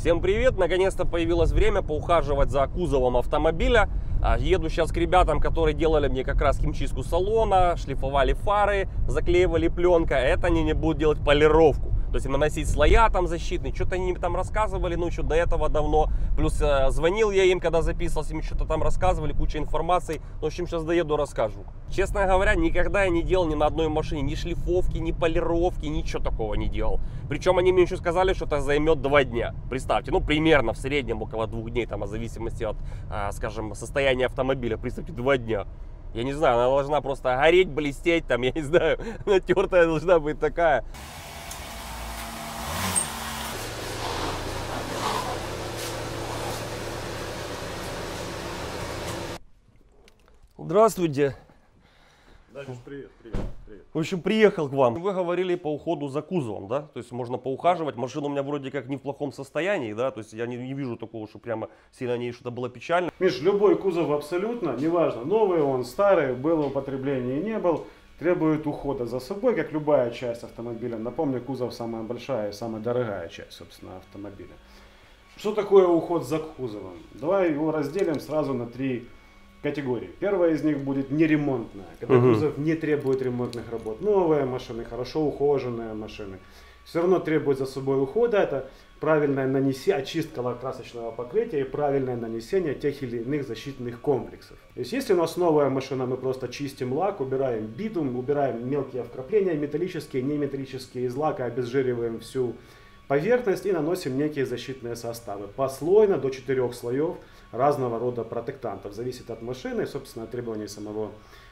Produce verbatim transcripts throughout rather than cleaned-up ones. Всем привет! Наконец-то появилось время поухаживать за кузовом автомобиля. Еду сейчас к ребятам, которые делали мне как раз химчистку салона, шлифовали фары, заклеивали пленка. Это они мне будут делать полировку. То есть наносить слоя там защитные, что-то они там рассказывали, ну еще до этого давно. Плюс звонил я им, когда записывался, им что-то там рассказывали, куча информации. В общем, сейчас доеду, расскажу. Честно говоря, никогда я не делал ни на одной машине ни шлифовки, ни полировки, ничего такого не делал. Причем они мне еще сказали, что это займет два дня. Представьте, ну примерно в среднем около двух дней, там, в зависимости от, скажем, состояния автомобиля. Представьте, два дня. Я не знаю, она должна просто гореть, блестеть, там, я не знаю, натертая должна быть такая. Здравствуйте. Дальше, привет, привет, привет. В общем, приехал к вам. Вы говорили по уходу за кузовом, да? То есть можно поухаживать. Машина у меня вроде как не в плохом состоянии, да? То есть я не, не вижу такого, что прямо сильно о ней что-то было печально. Миш, любой кузов абсолютно, неважно, новый он, старый, был в употреблении, не был, требует ухода за собой, как любая часть автомобиля. Напомню, кузов самая большая и самая дорогая часть, собственно, автомобиля. Что такое уход за кузовом? Давай его разделим сразу на три категории. Первая из них будет неремонтная, когда угу. кузов не требует ремонтных работ. Новые машины, хорошо ухоженные машины, все равно требует за собой ухода. Это правильное нанесение, очистка лакокрасочного покрытия и правильное нанесение тех или иных защитных комплексов. То есть если у нас новая машина, мы просто чистим лак, убираем битум, убираем мелкие вкрапления, металлические, неметаллические, из лака обезжириваем всю поверхность и наносим некие защитные составы. Послойно до четырёх слоев разного рода протектантов. Зависит от машины и, собственно, от требований самого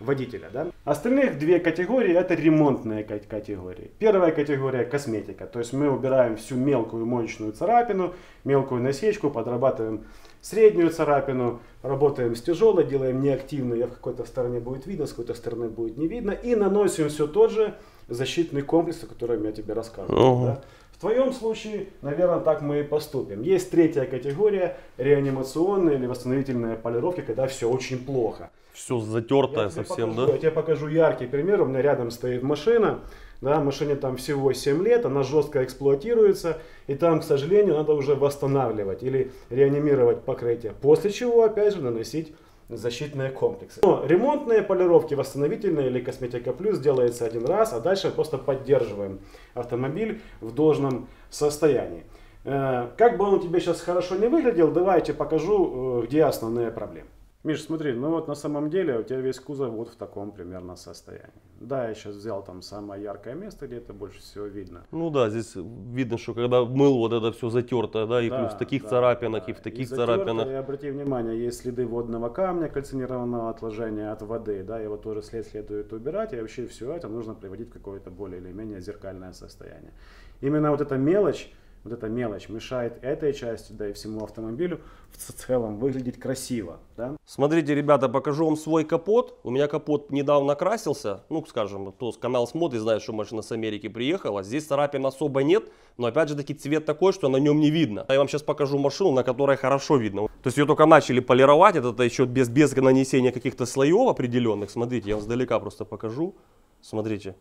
водителя. Да? Остальных две категории — это ремонтные категории. Первая категория — косметика. То есть мы убираем всю мелкую моечную царапину, мелкую насечку, подрабатываем среднюю царапину, работаем с тяжелой, делаем неактивную, в какой-то стороне будет видно, с какой-то стороны будет не видно. И наносим все тот же защитный комплекс, о котором я тебе рассказывал. Да? В твоем случае, наверное, так мы и поступим. Есть третья категория — реанимационные или восстановительные полировки, когда все очень плохо. Все затертое совсем, покажу, да? Я тебе покажу яркий пример. У меня рядом стоит машина. Да, машине там всего семь лет, она жестко эксплуатируется, и там, к сожалению, надо уже восстанавливать или реанимировать покрытие. После чего, опять же, наносить защитные комплексы. Но ремонтные полировки, восстановительные или косметика плюс делается один раз, а дальше просто поддерживаем автомобиль в должном состоянии. Как бы он тебе сейчас хорошо не выглядел, давайте покажу, где основные проблемы. Миш, смотри, ну вот на самом деле у тебя весь кузов вот в таком примерно состоянии. Да, я сейчас взял там самое яркое место, где это больше всего видно. Ну да, здесь видно, что когда мыл, вот это все затерто, да, и да, плюс в таких да, царапинах, да. и в таких и царапинах. И обрати внимание, есть следы водного камня, кальцинированного отложения от воды, да, его тоже след следует убирать, и вообще все это нужно приводить в какое-то более или менее зеркальное состояние. Именно вот эта мелочь, вот эта мелочь мешает этой части, да и всему автомобилю в целом выглядеть красиво. Да? Смотрите, ребята, покажу вам свой капот. У меня капот недавно красился. Ну, скажем, кто канал смотрит, знает, что машина с Америки приехала. Здесь царапин особо нет, но опять же таки цвет такой, что на нем не видно. Я вам сейчас покажу машину, на которой хорошо видно. То есть ее только начали полировать, это еще без, без нанесения каких-то слоев определенных. Смотрите, я вам сдалека просто покажу. Смотрите.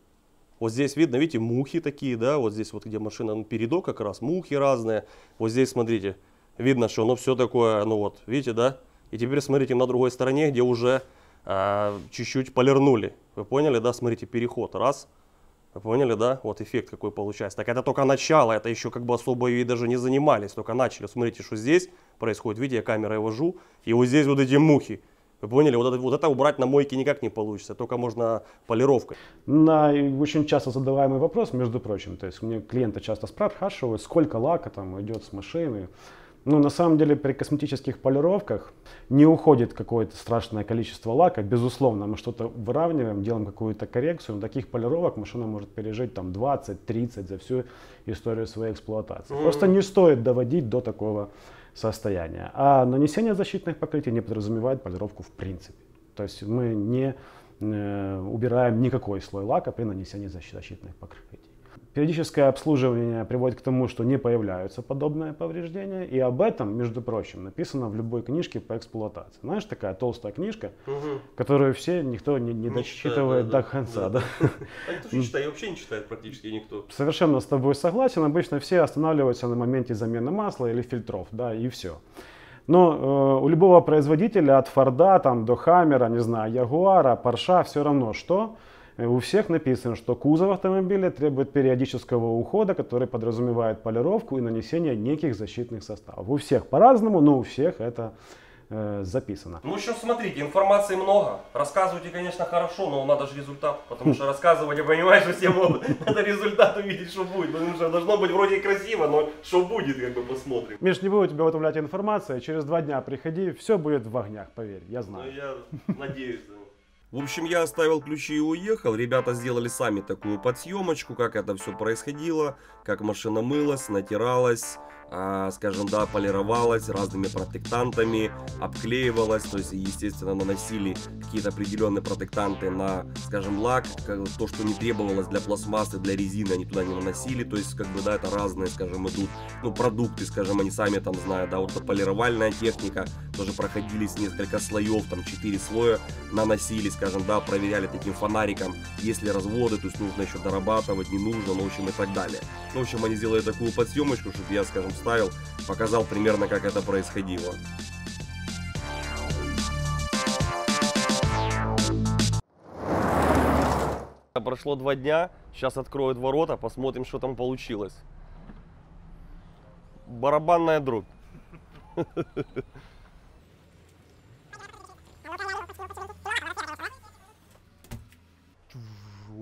Вот здесь видно, видите, мухи такие, да, вот здесь вот, где машина, ну, передок как раз, мухи разные. Вот здесь, смотрите, видно, что оно все такое, ну вот, видите, да? И теперь смотрите на другой стороне, где уже чуть-чуть а, полирнули. Вы поняли, да? Смотрите, переход, раз. Вы поняли, да? Вот эффект какой получается. Так это только начало, это еще как бы особо и даже не занимались, только начали. Смотрите, что здесь происходит, видите, я камерой вожу, и вот здесь вот эти мухи. Вы поняли, вот это, вот это убрать на мойке никак не получится, только можно полировкой. На очень часто задаваемый вопрос, между прочим, то есть мне клиенты часто спрашивают, сколько лака там идет с машины. Ну, на самом деле, при косметических полировках не уходит какое-то страшное количество лака. Безусловно, мы что-то выравниваем, делаем какую-то коррекцию. Но таких полировок машина может пережить там двадцать-тридцать за всю историю своей эксплуатации. Mm-hmm. Просто не стоит доводить до такого состояния. А нанесение защитных покрытий не подразумевает полировку в принципе. То есть мы не э, убираем никакой слой лака при нанесении защитных покрытий. Периодическое обслуживание приводит к тому, что не появляются подобные повреждения. И об этом, между прочим, написано в любой книжке по эксплуатации. Знаешь, такая толстая книжка, угу. которую все, никто не, не, не дочитывает читает, да, до да, конца. Да. Да. А не читает, вообще не читает практически никто. Совершенно с тобой согласен. Обычно все останавливаются на моменте замены масла или фильтров, да, и все. Но э, у любого производителя, от Форда там, до Хаммера, не знаю, Ягуара, Порша, все равно что. У всех написано, что кузов автомобиля требует периодического ухода, который подразумевает полировку и нанесение неких защитных составов. У всех по-разному, но у всех это э, записано. Ну, в общем, смотрите, информации много. Рассказывайте, конечно, хорошо, но надо же результат. Потому что рассказывать, я понимаю, что все могут. Надо результат увидеть, что будет. Потому что должно быть вроде красиво, но что будет, как бы посмотрим. Миш, не буду тебя утомлять информацией. Через два дня приходи, все будет в огнях, поверь, я знаю. Ну, я надеюсь. В общем, я оставил ключи и уехал. Ребята сделали сами такую подсъемочку, как это все происходило, как машина мылась, натиралась, э, скажем, да, полировалась разными протектантами, обклеивалась, то есть, естественно, наносили какие-то определенные протектанты на, скажем, лак, то, что не требовалось для пластмассы, для резины, они туда не наносили, то есть, как бы, да, это разные, скажем, идут, ну, продукты, скажем, они сами там знают, да, вот эта полировальная техника, тоже проходились несколько слоев, там, четыре слоя наносились, скажем, да, проверяли таким фонариком, есть ли разводы, то есть нужно еще дорабатывать, не нужно, ну, в общем, и так далее. Ну, в общем, они сделали такую подсъемочку, чтобы я, скажем, ставил, показал примерно, как это происходило. Прошло два дня, сейчас откроют ворота, посмотрим, что там получилось. Барабанная дробь.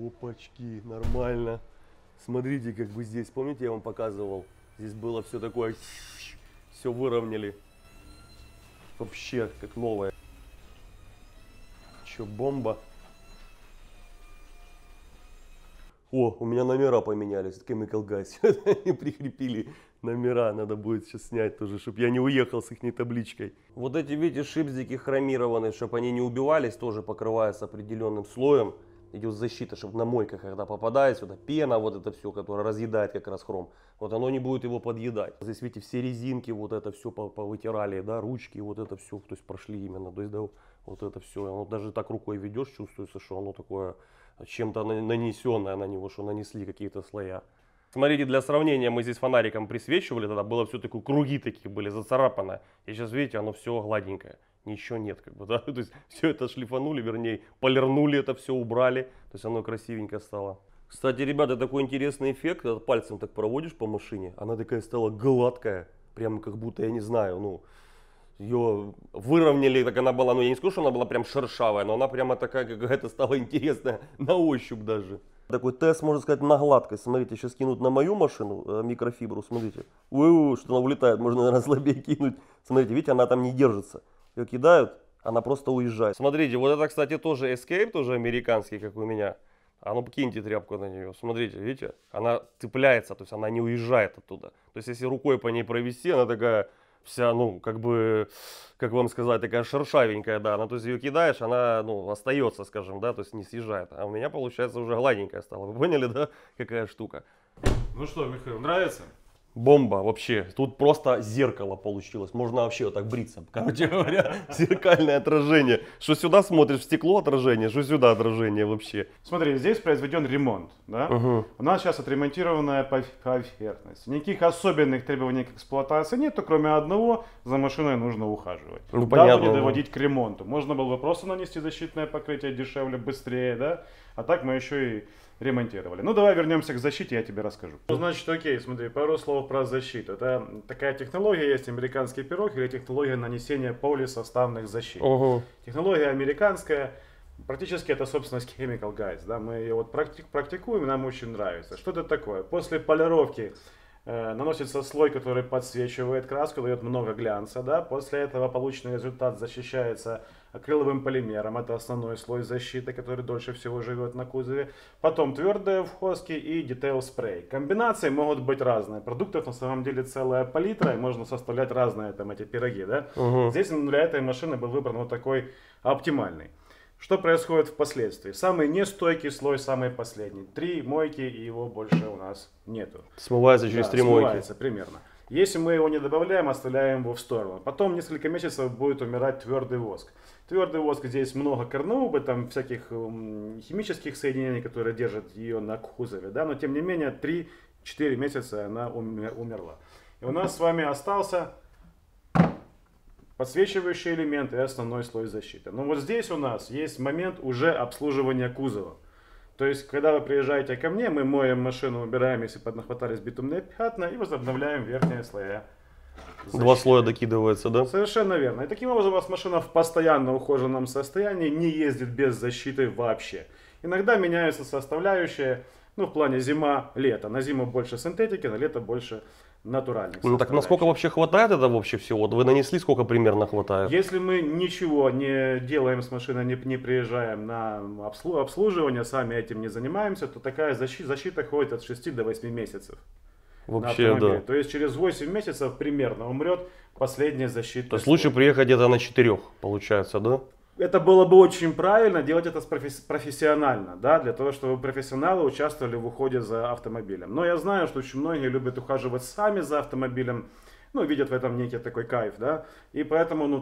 Опачки, нормально. Смотрите, как бы здесь, помните, я вам показывал, здесь было все такое, все выровняли. Вообще, как новое. Че, бомба? О, у меня номера поменялись, Chemical Guys. Они прикрепили номера, надо будет сейчас снять тоже, чтобы я не уехал с их табличкой. Вот эти, видите, шипздики хромированные, чтобы они не убивались, тоже покрываются определенным слоем. Идет защита, чтобы на мойках, когда попадает сюда пена, вот это все, которая разъедает как раз хром, вот оно не будет его подъедать. Здесь, видите, все резинки, вот это все повытирали, да, ручки, вот это все, то есть прошли именно, то есть, да, вот это все, оно даже так рукой ведешь, чувствуется, что оно такое чем-то нанесенное на него, что нанесли какие-то слоя. Смотрите, для сравнения, мы здесь фонариком присвечивали, тогда было все такое, круги такие были, зацарапано, и сейчас, видите, оно все гладенькое. Ничего нет, как бы, да, то есть все это шлифанули, вернее, полирнули это все, убрали, то есть оно красивенько стало. Кстати, ребята, такой интересный эффект, когда пальцем так проводишь по машине, она такая стала гладкая, прям как будто, я не знаю, ну, ее выровняли, так она была, ну, я не скажу, что она была прям шершавая, но она прямо такая какая-то стала интересная, на ощупь даже. Такой тест, можно сказать, на гладкость. Смотрите, сейчас кинут на мою машину микрофибру, смотрите, у-у-у, что она улетает, можно, наверное, слабее кинуть. Смотрите, видите, она там не держится. Ее кидают, она просто уезжает. Смотрите, вот это, кстати, тоже эскейп, тоже американский, как у меня. А ну покиньте тряпку на нее. Смотрите, видите, она цепляется, то есть она не уезжает оттуда. То есть если рукой по ней провести, она такая вся, ну, как бы, как вам сказать, такая шершавенькая, да. Она, то есть ее кидаешь, она, ну, остается, скажем, да, то есть не съезжает. А у меня, получается, уже гладенькая стала. Вы поняли, да, какая штука? Ну что, Михаил, нравится? Бомба вообще. Тут просто зеркало получилось. Можно вообще вот так бриться. Короче говоря, зеркальное отражение. Что сюда смотришь, в стекло отражение, что сюда отражение вообще. Смотри, здесь произведен ремонт. Да? Угу. У нас сейчас отремонтированная поверхность. Никаких особенных требований к эксплуатации нету, кроме одного, за машиной нужно ухаживать. Ну, понятно, да, не доводить к ремонту. Можно было бы просто нанести защитное покрытие дешевле, быстрее, да? А так мы еще и ремонтировали. Ну давай вернемся к защите, я тебе расскажу. Ну, значит, окей, смотри, пару слов про защиту. Это такая технология есть, американский пирог, или технология нанесения полисоставных защит. Ого. Технология американская, практически это собственность Chemical Guys. Да? Мы ее вот практи практикуем, нам очень нравится. Что это такое? После полировки э, наносится слой, который подсвечивает краску, дает много глянца. Да? После этого полученный результат защищается акриловым полимером, это основной слой защиты, который дольше всего живет на кузове. Потом твердые вхозки и детейл спрей. Комбинации могут быть разные. Продуктов на самом деле целая палитра, и можно составлять разные там эти пироги. Да? Угу. Здесь для этой машины был выбран вот такой оптимальный. Что происходит впоследствии? Самый нестойкий слой, самый последний. Три мойки, и его больше у нас нету. Смывается через да, три мойки. Смывается примерно. Если мы его не добавляем, оставляем его в сторону. Потом несколько месяцев будет умирать твердый воск. Твердый воск, здесь много карнаубы, там всяких химических соединений, которые держат ее на кузове. Да? Но тем не менее, три-четыре месяца она умерла. И у нас с вами остался подсвечивающий элемент и основной слой защиты. Но вот здесь у нас есть момент уже обслуживания кузова. То есть, когда вы приезжаете ко мне, мы моем машину, убираем, если поднахватались битумные пятна, и возобновляем верхние слоя защиты. Два слоя докидывается, да? Совершенно верно. И таким образом у вас машина в постоянно ухоженном состоянии, не ездит без защиты вообще. Иногда меняются составляющие, ну, в плане зима-лето. На зиму больше синтетики, на лето больше натуральных. Ну, так насколько вообще хватает это вообще всего? Вы нанесли, сколько примерно хватает? Если мы ничего не делаем с машиной, не, не приезжаем на обслуживание, сами этим не занимаемся, то такая защита, защита ходит от шести до восьми месяцев. Вообще, да. То есть через восемь месяцев примерно умрет последняя защита. То есть лучше приехать где-то на четырёх, получается, да? Это было бы очень правильно, делать это профессионально, да, для того, чтобы профессионалы участвовали в уходе за автомобилем. Но я знаю, что очень многие любят ухаживать сами за автомобилем, ну, видят в этом некий такой кайф, да, и поэтому, ну,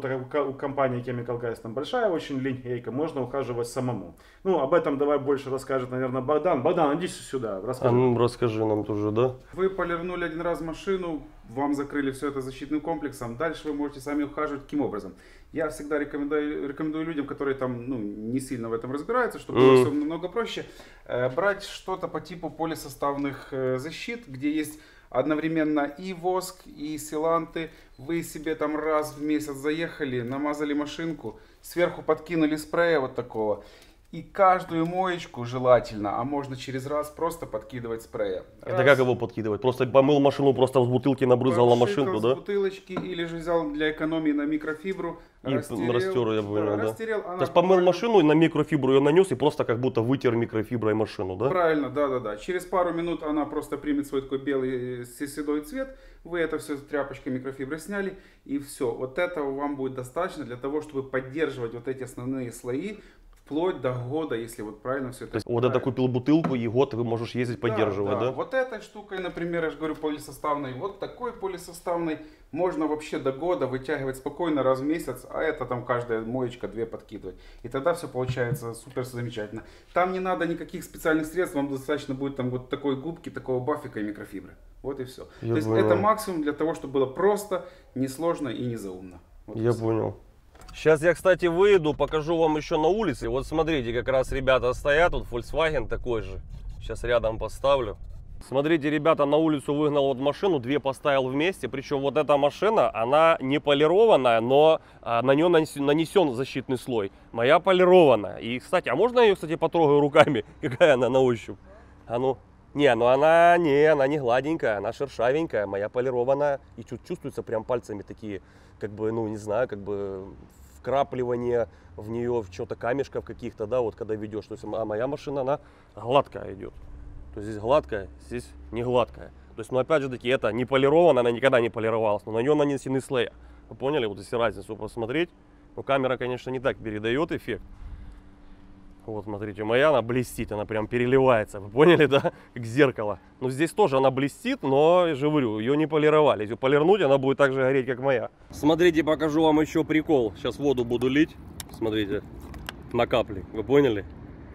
у компании Chemical Guys там большая очень линейка, можно ухаживать самому. Ну, об этом давай больше расскажет, наверное, Богдан. Богдан, иди сюда, расскажи. А ну, расскажи нам тоже, да. Вы полирнули один раз машину, вам закрыли все это защитным комплексом, дальше вы можете сами ухаживать каким образом? Я всегда рекомендую, рекомендую людям, которые там, ну, не сильно в этом разбираются, чтобы было все намного проще, брать что-то по типу полисоставных защит, где есть одновременно и воск, и силанты. Вы себе там раз в месяц заехали, намазали машинку, сверху подкинули спрея вот такого. И каждую моечку желательно, а можно через раз просто подкидывать спрея. Раз. Это как его подкидывать? Просто помыл машину, просто с бутылки набрызал на машинку, да? С бутылочки, или же взял для экономии на микрофибру, и растерел, растер, я понял, да. растерел она... То есть помыл машину, и на микрофибру ее нанес, и просто как будто вытер микрофиброй машину, да? Правильно, да-да-да. Через пару минут она просто примет свой такой белый седой цвет. Вы это все тряпочкой микрофибры сняли, и все. Вот этого вам будет достаточно для того, чтобы поддерживать вот эти основные слои, вплоть до года, если вот правильно все это. То есть вот это купил бутылку, и год вы можешь ездить, поддерживать, да, да? да? Вот этой штукой, например, я же говорю, полисоставной, вот такой полисоставной можно вообще до года вытягивать спокойно раз в месяц, а это там каждая моечка, две подкидывать. И тогда все получается супер замечательно. Там не надо никаких специальных средств, вам достаточно будет там вот такой губки, такого бафика и микрофибры. Вот и все. Я То есть понял. Это максимум для того, чтобы было просто, несложно и незаумно. Вот я понял. Сейчас я, кстати, выйду, покажу вам еще на улице. Вот смотрите, как раз ребята стоят, вот Volkswagen такой же. Сейчас рядом поставлю. Смотрите, ребята, на улицу выгнал вот машину, две поставил вместе. Причем вот эта машина, она не полированная, но на нее нанесен защитный слой. Моя полированная. И, кстати, а можно я ее, кстати, потрогаю руками? Какая она на ощупь? А ну... Не, ну она не, она не гладенькая, она шершавенькая, моя полированная. И чуть чувствуется прям пальцами такие, как бы, ну не знаю, как бы вкрапливание в нее, в что-то камешков каких-то, да, вот когда ведешь. То есть, а моя машина, она гладкая идет. То есть здесь гладкая, здесь не гладкая. То есть, ну опять же таки, это не полировано, она никогда не полировалась, но на нее нанесены слои. Вы поняли, вот если разницу посмотреть, ну камера, конечно, не так передает эффект. Вот, смотрите, моя, она блестит, она прям переливается, вы поняли, да, как зеркало. Но здесь тоже она блестит, но, я же говорю, ее не полировали. Если полирнуть, она будет так же гореть, как моя. Смотрите, покажу вам еще прикол. Сейчас воду буду лить, смотрите, на капли, вы поняли?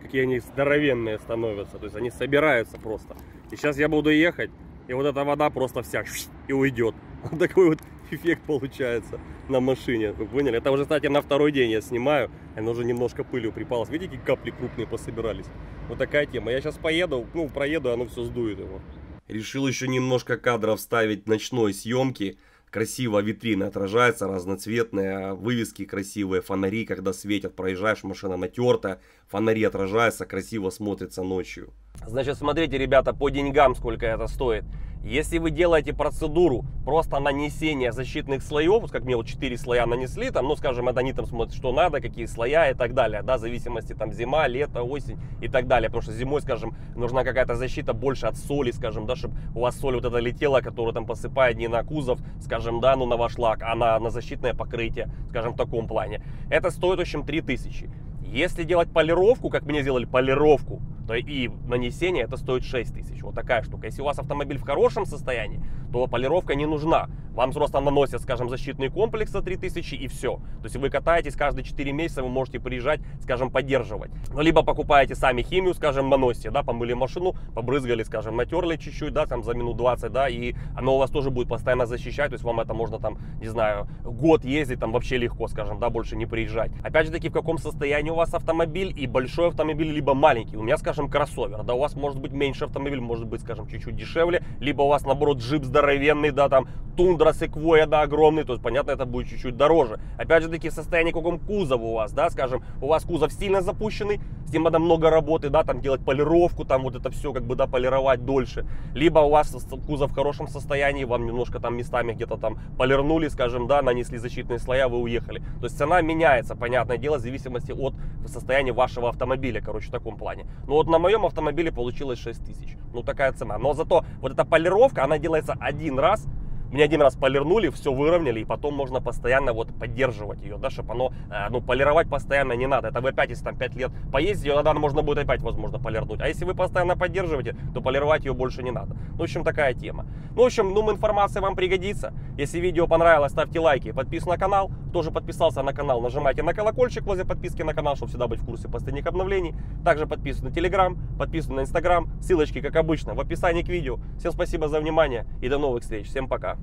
Какие они здоровенные становятся, то есть они собираются просто. И сейчас я буду ехать, и вот эта вода просто вся и уйдет. Вот такой вот эффект получается на машине, вы поняли? Это уже, кстати, на второй день я снимаю, она уже немножко пылью припалась. Видите, какие капли крупные пособирались? Вот такая тема. Я сейчас поеду, ну, проеду, оно все сдует его. Решил еще немножко кадров вставить ночной съемки. Красиво витрина отражается, разноцветная, вывески красивые, фонари, когда светят, проезжаешь, машина натерта, фонари отражаются, красиво смотрится ночью. Значит, смотрите, ребята, по деньгам сколько это стоит. Если вы делаете процедуру просто нанесения защитных слоев, вот как мне вот четыре слоя нанесли, там, ну, скажем, это они там смотрят, что надо, какие слоя и так далее, да, в зависимости там зима, лето, осень и так далее, потому что зимой, скажем, нужна какая-то защита больше от соли, скажем, да, чтобы у вас соль вот эта летела, которая там посыпает не на кузов, скажем, да, ну, на ваш лак, а на, на защитное покрытие, скажем, в таком плане. Это стоит, в общем, три тысячи. Если делать полировку, как мне сделали полировку, то и нанесение, это стоит шесть тысяч. Вот такая штука. Если у вас автомобиль в хорошем состоянии, то полировка не нужна. Вам просто наносят, скажем, защитные комплексы три тысячи и все. То есть вы катаетесь каждые четыре месяца, вы можете приезжать, скажем, поддерживать. Ну, либо покупаете сами химию, скажем, наносите, да, помыли машину, побрызгали, скажем, натерли чуть-чуть, да, там за минут двадцать, да, и оно у вас тоже будет постоянно защищать, то есть вам это можно там, не знаю, год ездить, там вообще легко, скажем, да, больше не приезжать. Опять же таки, в каком состоянии у вас автомобиль, и большой автомобиль, либо маленький. У меня, скажем, кроссовер, да, у вас может быть меньше автомобиль, может быть, скажем, чуть-чуть дешевле, либо у вас, наоборот, джип здоровенный, да, там, тундра, секвойя, да, огромный, то есть, понятно, это будет чуть-чуть дороже. Опять же таки, в состоянии, каком кузову у вас, да, скажем, у вас кузов сильно запущенный, с ним надо много работы, да, там делать полировку, там вот это все, как бы, да, полировать дольше. Либо у вас кузов в хорошем состоянии, вам немножко там местами где-то там полирнули, скажем, да, нанесли защитные слоя, вы уехали. То есть цена меняется, понятное дело, в зависимости от состояния вашего автомобиля, короче, в таком плане. Ну вот на моем автомобиле получилось шесть тысяч, ну такая цена. Но зато вот эта полировка, она делается один раз. Мне один раз полирнули, все выровняли, и потом можно постоянно вот поддерживать ее, да, чтобы оно, ну, полировать постоянно не надо. Это вы опять, если там пять лет поездите, ее надо, можно будет опять, возможно, полирнуть. А если вы постоянно поддерживаете, то полировать ее больше не надо. Ну, в общем, такая тема. Ну, в общем, ну, информация вам пригодится. Если видео понравилось, ставьте лайки, подписывайтесь на канал. Кто же подписался на канал, нажимайте на колокольчик возле подписки на канал, чтобы всегда быть в курсе последних обновлений. Также подписывайтесь на Telegram, подписывайтесь на Instagram. Ссылочки, как обычно, в описании к видео. Всем спасибо за внимание и до новых встреч. Всем пока.